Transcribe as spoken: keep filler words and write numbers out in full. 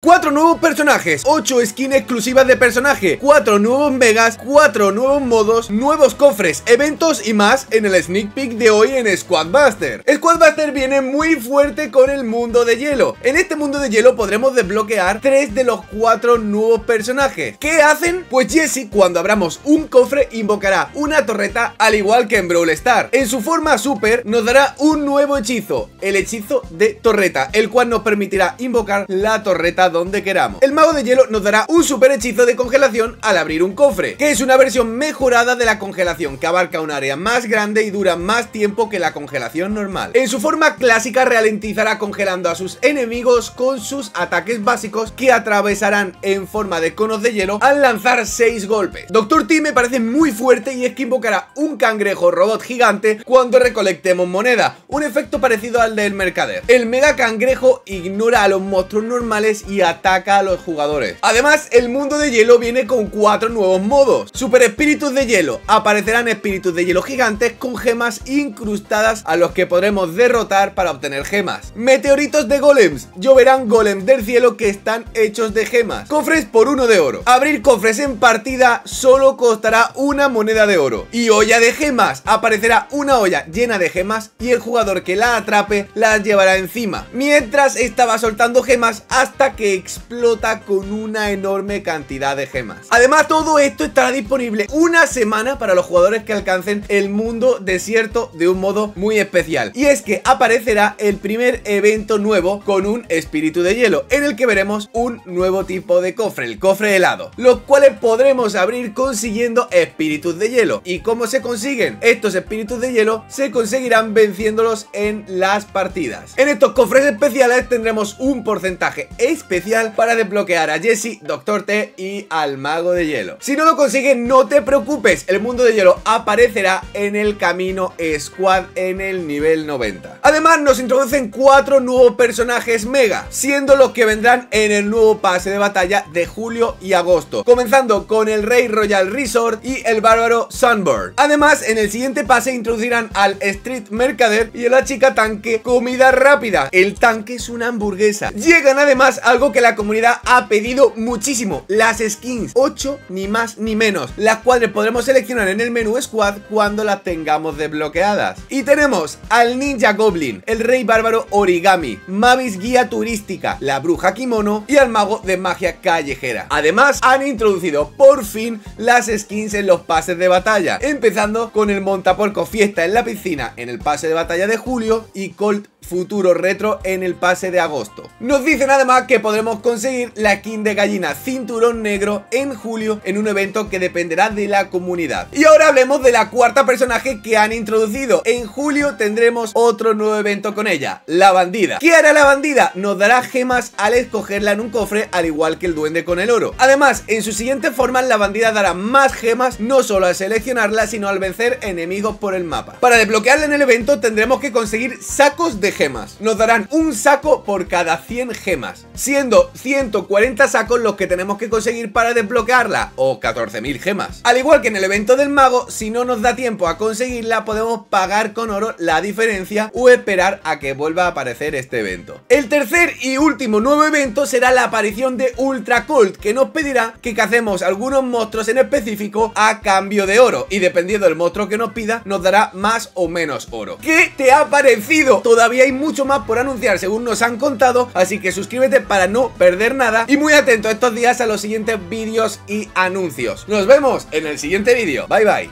cuatro nuevos personajes, ocho skins exclusivas de personaje, cuatro nuevos megas, cuatro nuevos modos, nuevos cofres, eventos y más en el sneak peek de hoy en Squad Buster. Squad Buster viene muy fuerte con el mundo de hielo. En este mundo de hielo podremos desbloquear tres de los cuatro nuevos personajes. ¿Qué hacen? Pues Jesse, cuando abramos un cofre, invocará una torreta al igual que en Brawl Star. En su forma super nos dará un nuevo hechizo, el hechizo de torreta, el cual nos permitirá invocar la torreta donde queramos. El mago de hielo nos dará un super hechizo de congelación al abrir un cofre, que es una versión mejorada de la congelación, que abarca un área más grande y dura más tiempo que la congelación normal. En su forma clásica ralentizará congelando a sus enemigos con sus ataques básicos, que atravesarán en forma de conos de hielo al lanzar seis golpes. Doctor T me parece muy fuerte, y es que invocará un cangrejo robot gigante cuando recolectemos moneda, un efecto parecido al del mercader. El mega cangrejo ignora a los monstruos normales y ataca a los jugadores. Además, el mundo de hielo viene con cuatro nuevos modos. Super espíritus de hielo. Aparecerán espíritus de hielo gigantes con gemas incrustadas a los que podremos derrotar para obtener gemas. Meteoritos de golems. Lloverán golems del cielo que están hechos de gemas. Cofres por uno de oro. Abrir cofres en partida solo costará una moneda de oro. Y olla de gemas. Aparecerá una olla llena de gemas y el jugador que la atrape las llevará encima, mientras estaba soltando gemas hasta que explota con una enorme cantidad de gemas. Además, todo esto estará disponible una semana para los jugadores que alcancen el mundo desierto de un modo muy especial, y es que aparecerá el primer evento nuevo con un espíritu de hielo, en el que veremos un nuevo tipo de cofre, el cofre helado, los cuales podremos abrir consiguiendo espíritus de hielo. ¿Y cómo se consiguen? Estos espíritus de hielo se conseguirán venciéndolos en las partidas. En estos cofres especiales tendremos un porcentaje especial para desbloquear a Jesse, Doctor T y al Mago de Hielo. Si no lo consigues, no te preocupes, el mundo de hielo aparecerá en el camino Squad en el nivel noventa. Además, nos introducen cuatro nuevos personajes mega, siendo los que vendrán en el nuevo pase de batalla de julio y agosto, comenzando con el Rey Royal Resort y el Bárbaro Sunburn. Además, en el siguiente pase introducirán al Street Mercader y a la chica tanque Comida Rápida. El tanque es una hamburguesa. Llegan además algo que la comunidad ha pedido muchísimo: las skins, ocho ni más ni menos, las cuales podremos seleccionar en el menú Squad cuando las tengamos desbloqueadas. Y tenemos al Ninja Goblin, el Rey Bárbaro Origami, Mavis Guía Turística, la Bruja Kimono y al Mago de Magia Callejera. Además, han introducido por fin las skins en los pases de batalla, empezando con el Montaporco Fiesta en la Piscina en el pase de batalla de julio y Colt Futuro Retro en el pase de agosto. Nos dicen además que podremos conseguir la skin de gallina cinturón negro en julio en un evento que dependerá de la comunidad. Y ahora hablemos de la cuarta personaje que han introducido. En julio tendremos otro nuevo evento con ella, la bandida. ¿Qué hará la bandida? Nos dará gemas al escogerla en un cofre, al igual que el duende con el oro. Además, en su siguiente forma, la bandida dará más gemas, no solo al seleccionarla, sino al vencer enemigos por el mapa. Para desbloquearla en el evento tendremos que conseguir sacos de gemas. Nos darán un saco por cada cien gemas, siendo ciento cuarenta sacos los que tenemos que conseguir para desbloquearla, o catorce mil gemas. Al igual que en el evento del mago, si no nos da tiempo a conseguirla, podemos pagar con oro la diferencia o esperar a que vuelva a aparecer este evento. El tercer y último nuevo evento será la aparición de Ultra Colt, que nos pedirá que cacemos algunos monstruos en específico a cambio de oro, y dependiendo del monstruo que nos pida, nos dará más o menos oro. ¿Qué te ha parecido? Todavía hay mucho más por anunciar, según nos han contado, así que suscríbete para no perder nada, y muy atento estos días a los siguientes vídeos y anuncios. Nos vemos en el siguiente vídeo. Bye bye.